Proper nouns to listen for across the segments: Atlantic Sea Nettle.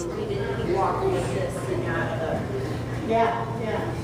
so we didn't walk with this and not the. Yeah, yeah.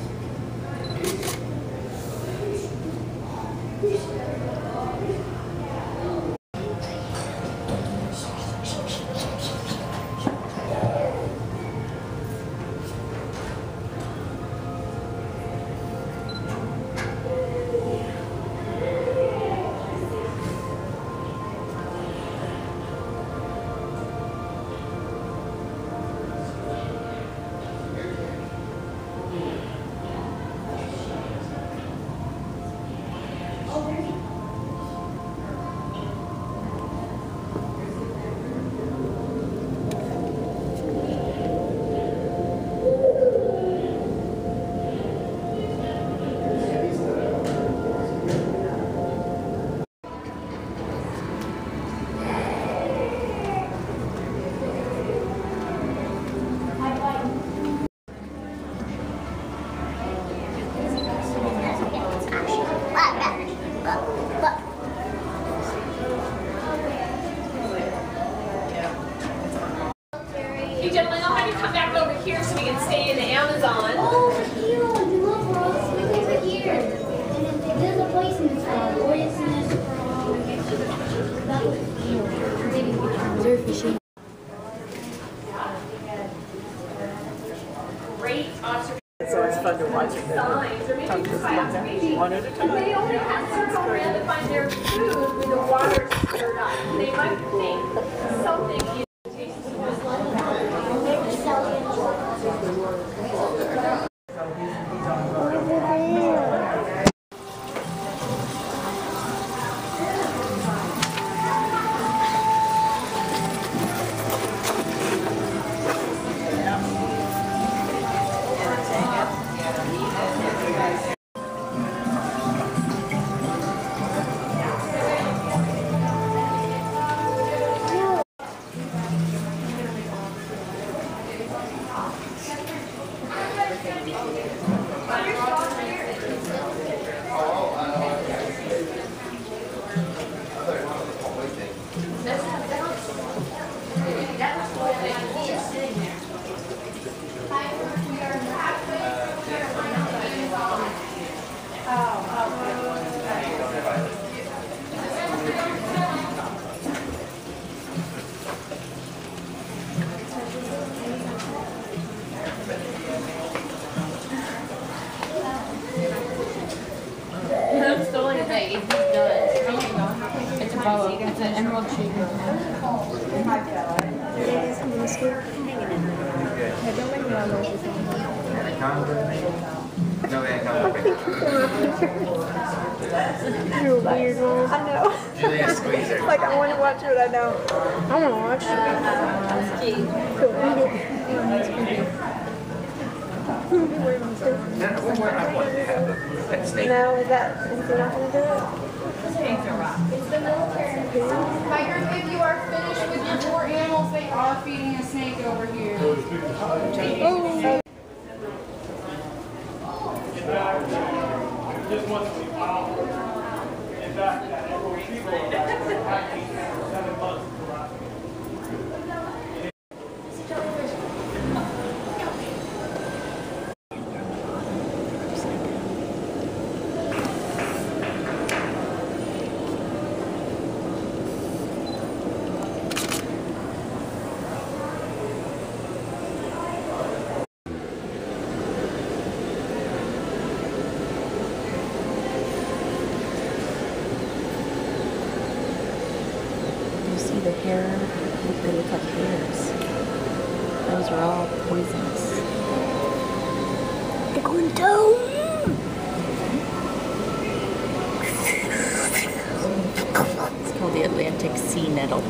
Atlantic Sea Nettle.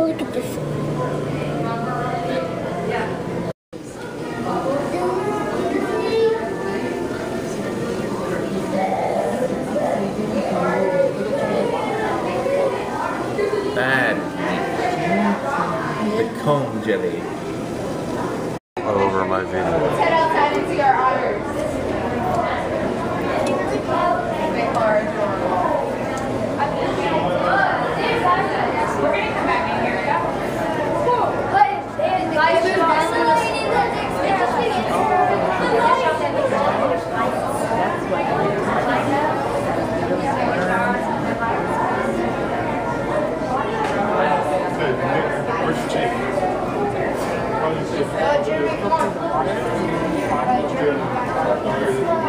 Look at this. my video. Let's head outside and see our otters. They are adorable. We're going to come back in here. Jeremy, come on. Jeremy.